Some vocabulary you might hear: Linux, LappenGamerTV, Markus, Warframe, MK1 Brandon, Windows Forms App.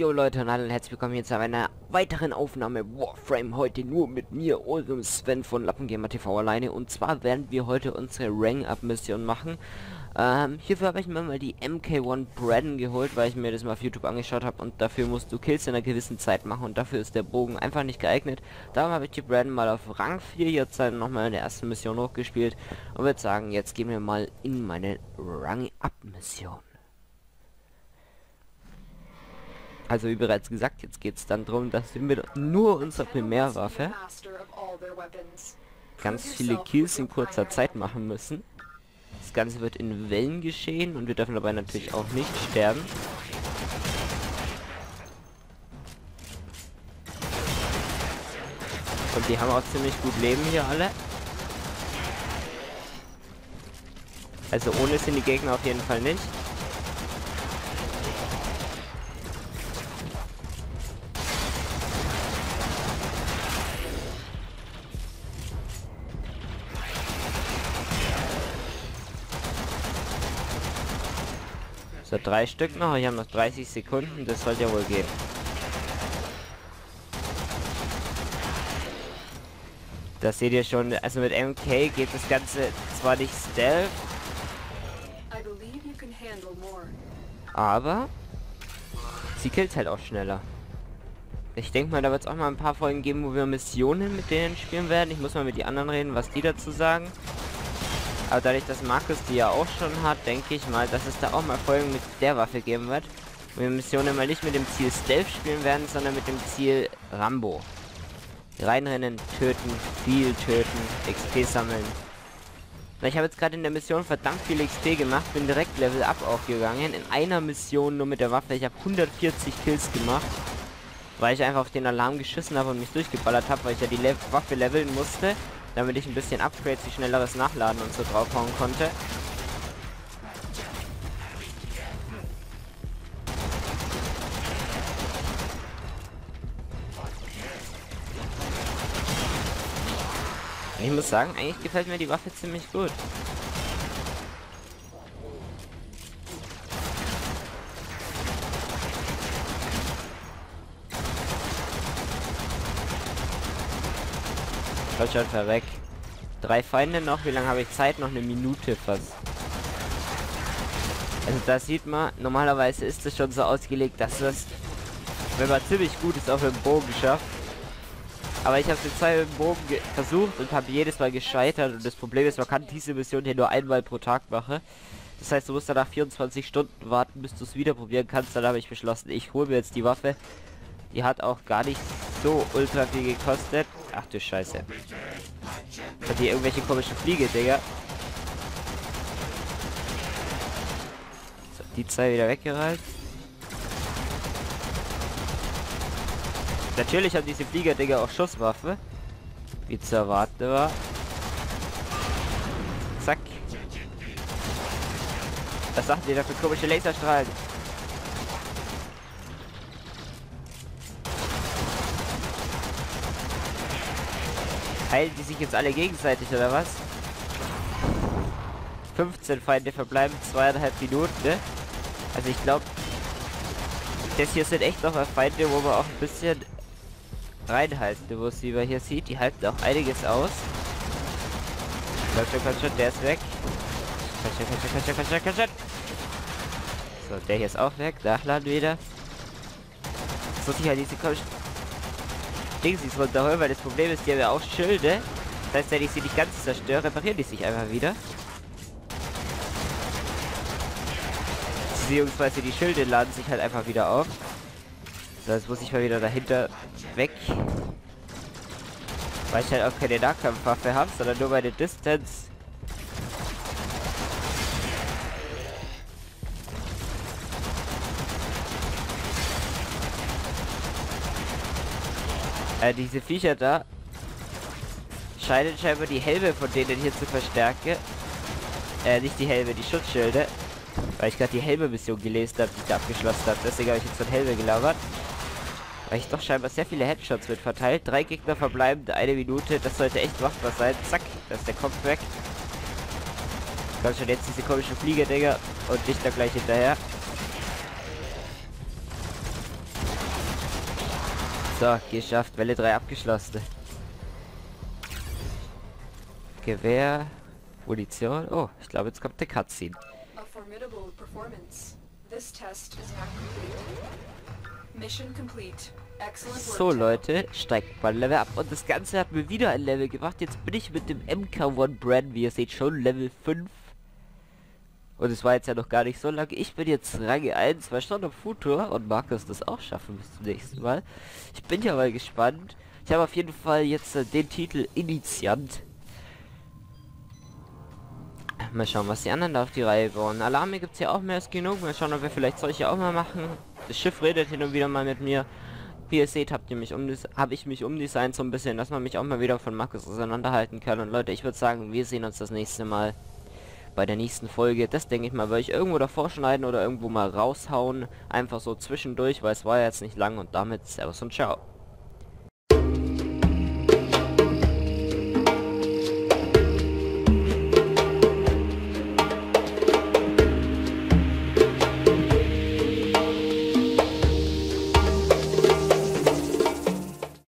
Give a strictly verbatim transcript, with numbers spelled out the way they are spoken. Jo Leute und hallo und herzlich willkommen hier zu einer weiteren Aufnahme Warframe, heute nur mit mir und dem Sven von LappenGamerTV alleine, und zwar werden wir heute unsere Rank-Up-Mission machen. Ähm, hierfür habe ich mir mal die M K eins Brandon geholt, weil ich mir das mal auf YouTube angeschaut habe, und dafür musst du Kills in einer gewissen Zeit machen und dafür ist der Bogen einfach nicht geeignet. Darum habe ich die Brandon mal auf Rang vier jetzt nochmal in der ersten Mission hochgespielt und würde sagen, jetzt gehen wir mal in meine Rang-Up-Mission. Also wie bereits gesagt, jetzt geht es dann darum, dass wir mit nur unserer Primärwaffe ganz viele Kills in kurzer Zeit machen müssen. Das Ganze wird in Wellen geschehen und wir dürfen dabei natürlich auch nicht sterben. Und die haben auch ziemlich gut Leben hier alle. Also ohne sind die Gegner auf jeden Fall nicht. So, drei Stück noch, ich habe noch dreißig Sekunden, das sollte ja wohl gehen. Das seht ihr schon, also mit M K geht das Ganze zwar nicht stealth, aber sie killt halt auch schneller. Ich denke mal, da wird es auch mal ein paar Folgen geben, wo wir Missionen mit denen spielen werden. Ich muss mal mit die anderen reden, was die dazu sagen. Aber dadurch, dass Markus die ja auch schon hat, denke ich mal, dass es da auch mal Folgen mit der Waffe geben wird. Und wir Missionen immer nicht mit dem Ziel Stealth spielen werden, sondern mit dem Ziel Rambo. Reinrennen, töten, viel töten, X P sammeln. Na, ich habe jetzt gerade in der Mission verdammt viel X P gemacht, bin direkt Level Up aufgegangen. In einer Mission nur mit der Waffe. Ich habe hundertvierzig Kills gemacht, weil ich einfach auf den Alarm geschissen habe und mich durchgeballert habe, weil ich ja die Le- Waffe leveln musste, damit ich ein bisschen Upgrades, wie schnelleres Nachladen und so draufhauen konnte. Ich muss sagen, eigentlich gefällt mir die Waffe ziemlich gut. Schon verreckt. Drei Feinde noch. Wie lange habe ich Zeit? Noch eine Minute fast. Also da sieht man, normalerweise ist es schon so ausgelegt, dass das, wenn man ziemlich gut ist, auch mit dem Bogen schafft. Aber ich habe es zwei mit dem Bogen versucht und habe jedes Mal gescheitert. Und das Problem ist, man kann diese Mission hier nur einmal pro Tag machen. Das heißt, du musst danach vierundzwanzig Stunden warten, bis du es wieder probieren kannst. Dann habe ich beschlossen, ich hole mir jetzt die Waffe. Die hat auch gar nicht so ultra viel gekostet. Ach du Scheiße. Hat hier irgendwelche komischen Fliege, Digga. So, die zwei wieder weggereizt. Natürlich haben diese Flieger, Digga, auch Schusswaffe. Wie zu erwarten war. Zack. Was sagt ihr da für komische Laserstrahlen? Heilen die sich jetzt alle gegenseitig, oder was? fünfzehn Feinde verbleiben, zweieinhalb Minuten, ne? Also ich glaube, das hier sind echt noch mal Feinde, wo man auch ein bisschen reinhalten, wo es wie man hier sieht. Die halten auch einiges aus. Komm schon, komm schon, der ist weg. Komm schon, komm schon, komm schon, komm schon, komm schon. So, der hier ist auch weg. Nachladen wieder. Jetzt muss ich halt diese komischen Dings ist runterholen, weil das Problem ist, die haben ja auch Schilde. Das heißt, wenn ich sie nicht ganz zerstöre, reparieren die sich einfach wieder. Beziehungsweise die Schilde laden sich halt einfach wieder auf. So, jetzt muss ich mal wieder dahinter weg. Weil ich halt auch keine Nahkampfwaffe habe, sondern nur meine Distance. Äh, diese Viecher da scheinen scheinbar die Helme von denen hier zu verstärken. Äh, nicht die Helme, die Schutzschilde. Weil ich gerade die Helme-Mission gelesen habe, die ich da abgeschlossen habe. Deswegen habe ich jetzt von Helme gelabert. Weil ich doch scheinbar sehr viele Headshots mit verteilt. Drei Gegner verbleiben, eine Minute. Das sollte echt machbar sein. Zack, da ist der Kopf weg. Komm schon, jetzt diese komischen Flieger, Digga. Und dich da gleich hinterher. So, geschafft. Welle drei abgeschlossen. Gewehr, Munition. Oh, ich glaube, jetzt kommt der Cutscene. A formidable performance. This test is now complete. Mission complete. So Leute, steigt mal Level ab und das Ganze hat mir wieder ein Level gemacht. Jetzt bin ich mit dem M K eins Brandon, wie ihr seht, schon Level fünf. Und es war jetzt ja noch gar nicht so lange. Ich bin jetzt Rang eins, weil schon am Futur und Markus das auch schaffen bis zum nächsten Mal. Ich bin ja mal gespannt. Ich habe auf jeden Fall jetzt äh, den Titel Initiant. Mal schauen, was die anderen da auf die Reihe bauen. Alarme gibt es ja auch mehr als genug. Mal schauen, ob wir vielleicht solche auch mal machen. Das Schiff redet hin und wieder mal mit mir. Wie ihr seht, habt ihr mich um habe ich mich umdesignt so ein bisschen, dass man mich auch mal wieder von Markus auseinanderhalten kann. Und Leute, ich würde sagen, wir sehen uns das nächste Mal bei der nächsten Folge. Das denke ich mal, werde ich irgendwo davor schneiden oder irgendwo mal raushauen. Einfach so zwischendurch, weil es war ja jetzt nicht lang. Und damit Servus und Ciao.